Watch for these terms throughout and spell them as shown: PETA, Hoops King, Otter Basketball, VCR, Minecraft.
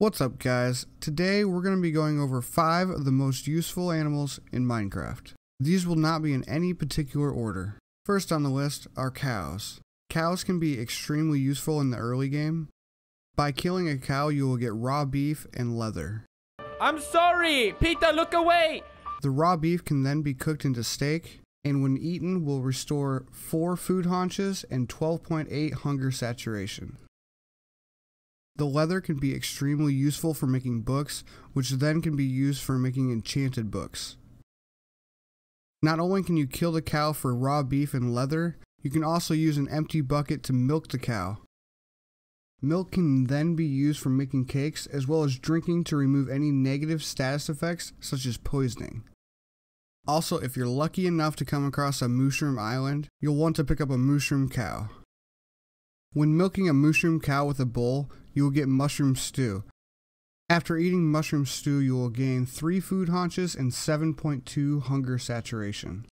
What's up, guys? Today we're going to be going over 5 of the most useful animals in Minecraft. These will not be in any particular order. First on the list are cows. Cows can be extremely useful in the early game. By killing a cow, you will get raw beef and leather. I'm sorry! PETA, look away! The raw beef can then be cooked into steak, and when eaten will restore 4 food haunches and 12.8 hunger saturation. The leather can be extremely useful for making books, which then can be used for making enchanted books. Not only can you kill the cow for raw beef and leather, you can also use an empty bucket to milk the cow. Milk can then be used for making cakes, as well as drinking to remove any negative status effects such as poisoning. Also, if you're lucky enough to come across a mushroom island, you'll want to pick up a mushroom cow. When milking a mushroom cow with a bowl, you will get mushroom stew. After eating mushroom stew, you will gain 3 food haunches and 7.2 hunger saturation.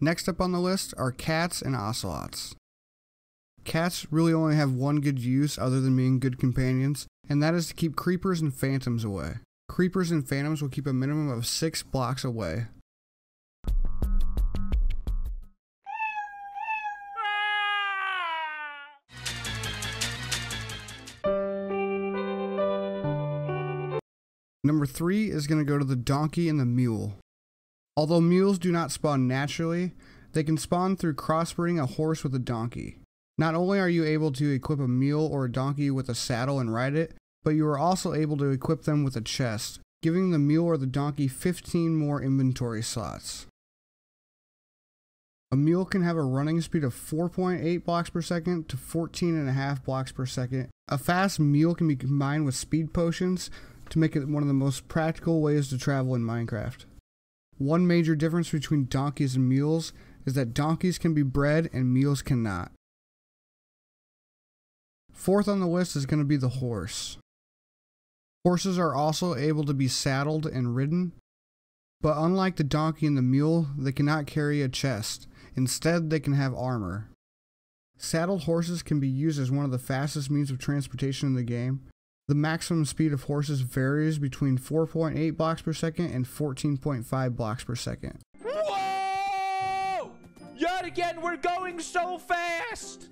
Next up on the list are cats and ocelots. Cats really only have one good use other than being good companions, and that is to keep creepers and phantoms away. Creepers and phantoms will keep a minimum of 6 blocks away. Number 3 is going to go to the donkey and the mule. Although mules do not spawn naturally, they can spawn through crossbreeding a horse with a donkey. Not only are you able to equip a mule or a donkey with a saddle and ride it, but you are also able to equip them with a chest, giving the mule or the donkey 15 more inventory slots. A mule can have a running speed of 4.8 blocks per second to 14.5 blocks per second. A fast mule can be combined with speed potions to make it one of the most practical ways to travel in Minecraft. One major difference between donkeys and mules is that donkeys can be bred and mules cannot. Fourth on the list is going to be the horse. Horses are also able to be saddled and ridden, but unlike the donkey and the mule, they cannot carry a chest. Instead, they can have armor. Saddled horses can be used as one of the fastest means of transportation in the game. The maximum speed of horses varies between 4.8 blocks per second and 14.5 blocks per second. Whoa! Yet again, we're going so fast!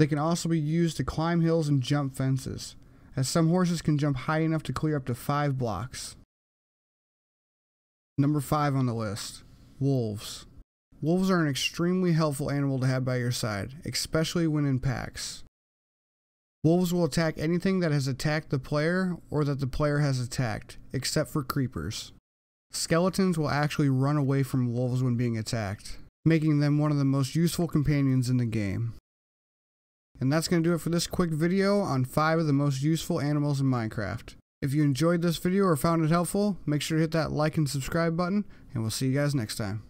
They can also be used to climb hills and jump fences, as some horses can jump high enough to clear up to 5 blocks. Number 5 on the list, wolves. Wolves are an extremely helpful animal to have by your side, especially when in packs. Wolves will attack anything that has attacked the player or that the player has attacked, except for creepers. Skeletons will actually run away from wolves when being attacked, making them one of the most useful companions in the game. And that's going to do it for this quick video on 5 of the most useful animals in Minecraft. If you enjoyed this video or found it helpful, make sure to hit that like and subscribe button, and we'll see you guys next time.